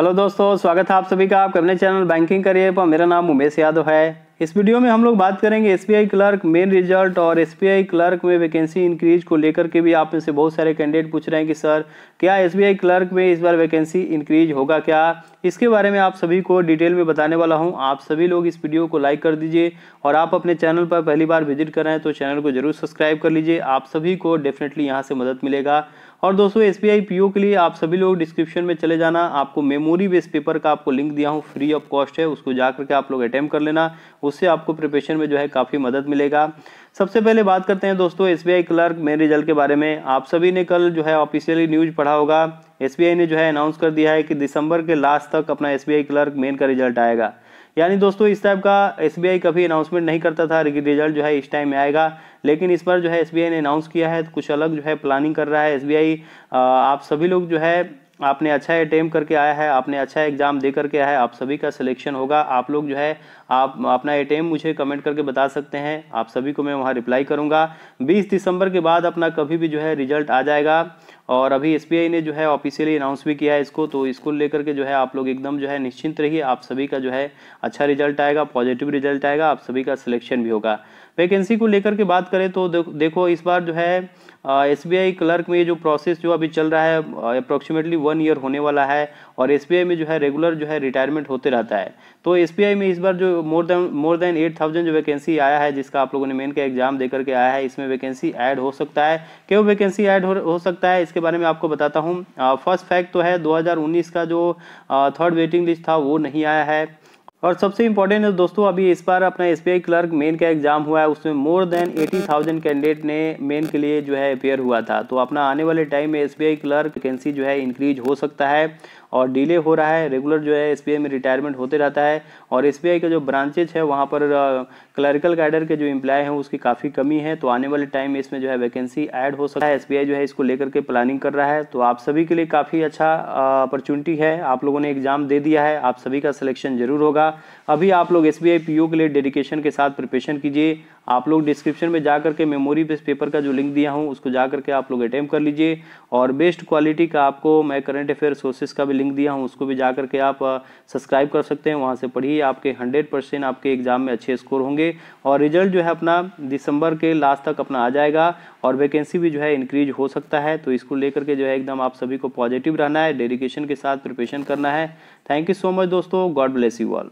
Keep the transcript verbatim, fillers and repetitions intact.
Hello दोस्तों, स्वागत है आप सभी का आपके अपने चैनल बैंकिंग करियर पर। मेरा नाम उमेश यादव है। इस वीडियो में हम लोग बात करेंगे S B I clerk main result और एस बी आई क्लर्क में वैकेंसी इंक्रीज को लेकर के। भी आप में से बहुत सारे कैंडिडेट पूछ रहे हैं कि सर क्या एस बी आई क्लर्क में इस बार वैकेंसी इंक्रीज होगा क्या, इसके बारे में आप सभी को डिटेल में बताने वाला हूं। आप सभी लोग इस वीडियो को लाइक कर दीजिए और आप अपने चैनल पर पहली बार विजिट कर रहे हैं तो चैनल को जरूर सब्सक्राइब कर लीजिए। आप सभी को डेफिनेटली यहाँ से मदद मिलेगा। और दोस्तों S B I P O के लिए आप सभी लोग डिस्क्रिप्शन में चले जाना, आपको मेमोरी बेस्ड पेपर का आपको लिंक दिया हूँ, फ्री ऑफ कॉस्ट है, उसको जा करके आप लोग अटेम्प्ट कर लेना, उससे आपको प्रिपरेशन में जो है काफ़ी मदद मिलेगा। सबसे पहले बात करते हैं दोस्तों S B I clerk main result के बारे में। आप सभी ने कल जो है ऑफिशियली न्यूज़ पढ़ा होगा, एस बी आई ने जो है अनाउंस कर दिया है कि दिसंबर के लास्ट तक अपना S B I clerk main का रिजल्ट आएगा। यानी दोस्तों इस टाइप का एस बी आई कभी अनाउंसमेंट नहीं करता था रिजल्ट जो है इस टाइम में आएगा, लेकिन इस बार जो है एस बी आई ने अनाउंस किया है तो कुछ अलग जो है प्लानिंग कर रहा है एस बी आई। आप सभी लोग जो है आपने अच्छा अटेम्प्ट करके आया है, आपने अच्छा एग्जाम दे करके आया है, आप सभी का सिलेक्शन होगा। आप लोग जो है आप अपना अटेम्प्ट मुझे कमेंट करके बता सकते हैं, आप सभी को मैं वहाँ रिप्लाई करूँगा। बीस दिसंबर के बाद अपना कभी भी जो है रिजल्ट आ जाएगा और अभी एस बी आई ने जो है ऑफिशियली अनाउंस भी किया है इसको, तो इसको लेकर के जो है आप लोग एकदम जो है निश्चिंत रहिए। आप सभी का जो है अच्छा रिजल्ट आएगा, पॉजिटिव रिजल्ट आएगा, आप सभी का सिलेक्शन भी होगा। वैकेंसी को लेकर के बात करें तो देखो इस बार जो है एस बी आई क्लर्क में जो प्रोसेस जो अभी चल रहा है अप्रोक्सीमेटली वन ईयर होने वाला है और एस बी आई में जो है रेगुलर जो है रिटायरमेंट होते रहता है। तो एस बी आई में इस बार जो more than more than eight thousand जो वैकेंसी आया है, जिसका आप लोगों ने मेन का एग्जाम दे करके आया है, इसमें वैकेंसी ऐड हो सकता है। क्यों वैकेंसी ऐड हो सकता है इसके बारे में आपको बताता हूँ। फर्स्ट फैक्ट तो है दो हज़ार उन्नीस का जो थर्ड वेटिंग लिस्ट था वो नहीं आया है। और सबसे इम्पोर्टेंट है दोस्तों अभी इस बार अपना S B I clerk main का एग्जाम हुआ है, उसमें मोर देन अस्सी हज़ार कैंडिडेट ने मेन के लिए जो है अपेयर हुआ था। तो अपना आने वाले टाइम में S B I clerk vacancy जो है इंक्रीज हो सकता है और डिले हो रहा है, रेगुलर जो है एस बी आई में रिटायरमेंट होते रहता है। और एस बी आई का जो ब्रांचेज है वहाँ पर क्लरिकल कैडर के जो एम्प्लॉय हैं उसकी काफ़ी कमी है, तो आने वाले टाइम में इसमें जो है वैकेंसी ऐड हो सकता है। एस बी आई जो है इसको लेकर के प्लानिंग कर रहा है, तो आप सभी के लिए काफ़ी अच्छा अपॉर्चुनिटी है। आप लोगों ने एग्जाम दे दिया है, आप सभी का सिलेक्शन जरूर होगा। अभी आप लोग S B I P O के लिए डेडिकेशन के साथ प्रिपरेशन कीजिए। आप लोग डिस्क्रिप्शन में जा करके मेमोरी बेस्ड पेपर का जो लिंक दिया हूँ उसको जा करके आप लोग अटेम्प्ट कर लीजिए। और बेस्ट क्वालिटी का आपको मैं करंट अफेयर सोर्सेज का भी लिंक दिया हूँ, उसको भी जा करके आप सब्सक्राइब कर सकते हैं, वहाँ से पढ़िए। आपके हंड्रेड परसेंट आपके एग्जाम में अच्छे स्कोर होंगे और रिजल्ट जो है अपना दिसंबर के लास्ट तक अपना आ जाएगा और वैकेंसी भी जो है इंक्रीज हो सकता है। तो इसको लेकर के जो है एकदम आप सभी को पॉजिटिव रहना है, डेडिकेशन के साथ प्रिपरेशन करना है। थैंक यू सो मच दोस्तों, गॉड ब्लेस यू ऑल।